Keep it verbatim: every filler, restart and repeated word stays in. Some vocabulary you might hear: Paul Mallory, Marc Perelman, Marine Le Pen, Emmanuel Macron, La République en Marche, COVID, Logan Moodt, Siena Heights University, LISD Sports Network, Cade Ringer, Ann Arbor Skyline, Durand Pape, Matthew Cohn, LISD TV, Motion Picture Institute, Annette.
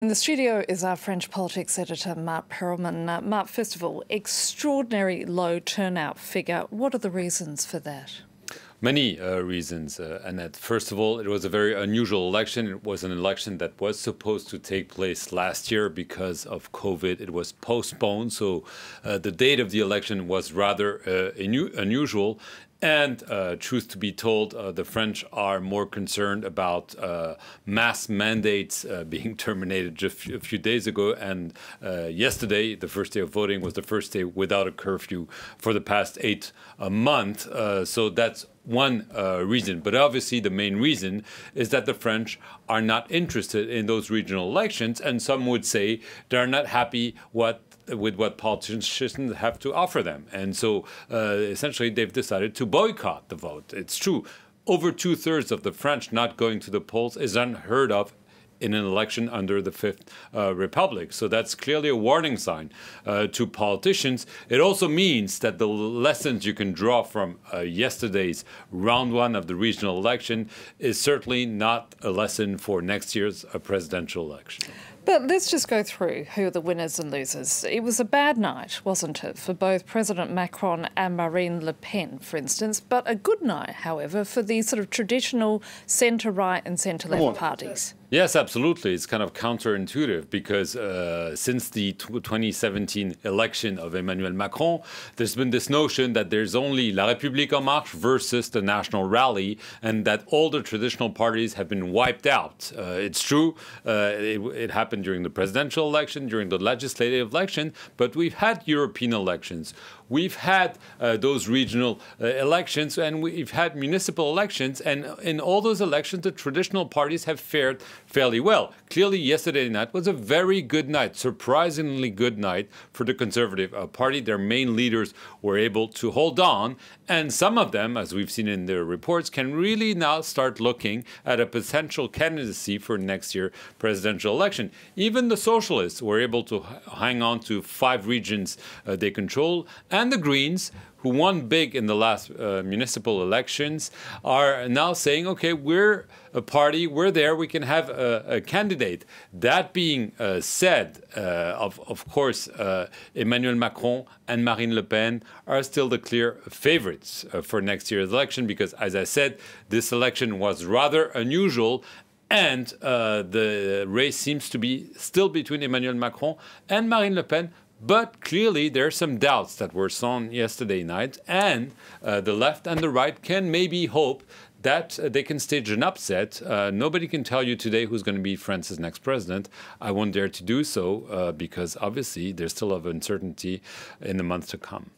In the studio is our French politics editor, Marc Perelman. Uh, Marc, first of all, extraordinary low turnout figure. What are the reasons for that? Many uh, reasons, uh, Annette. First of all, it was a very unusual election. It was an election that was supposed to take place last year because of COVID. It was postponed, so uh, the date of the election was rather uh, inu- unusual. And uh, truth to be told, uh, the French are more concerned about uh, mass mandates uh, being terminated just a few days ago. And uh, yesterday, the first day of voting, was the first day without a curfew for the past eight uh, months. Uh, so that's one uh, reason. But obviously, the main reason is that the French are not interested in those regional elections. And some would say they're not happy what with what politicians have to offer them. And so uh, essentially, they've decided to boycott the vote. It's true. Over two-thirds of the French not going to the polls is unheard of in an election under the Fifth uh, Republic. So that's clearly a warning sign uh, to politicians. It also means that the lessons you can draw from uh, yesterday's round one of the regional election is certainly not a lesson for next year's uh, presidential election. But let's just go through who are the winners and losers. It was a bad night, wasn't it, for both President Macron and Marine Le Pen, for instance, but a good night, however, for these sort of traditional centre-right and centre-left parties. Yes, absolutely. It's kind of counterintuitive because uh, since the twenty seventeen election of Emmanuel Macron, there's been this notion that there's only La République en Marche versus the National Rally and that all the traditional parties have been wiped out. Uh, it's true. Uh, it, it happened during the presidential election, during the legislative election, but we've had European elections. We've had uh, those regional uh, elections, and we've had municipal elections, and in all those elections, the traditional parties have fared fairly well. Clearly, yesterday night was a very good night, surprisingly good night for the Conservative uh, Party. Their main leaders were able to hold on, and some of them, as we've seen in their reports, can really now start looking at a potential candidacy for next year's presidential election. Even the Socialists were able to hang on to five regions uh, they control, and the Greens, who won big in the last uh, municipal elections, are now saying, okay, we're a party, we're there, we can have a, a candidate. That being uh, said, uh, of, of course, uh, Emmanuel Macron and Marine Le Pen are still the clear favorites uh, for next year's election because, as I said, this election was rather unusual. And uh, the race seems to be still between Emmanuel Macron and Marine Le Pen. But clearly, there are some doubts that were sown yesterday night. And uh, the left and the right can maybe hope that they can stage an upset. Uh, nobody can tell you today who's going to be France's next president. I won't dare to do so uh, because, obviously, there's still a lot of uncertainty in the months to come.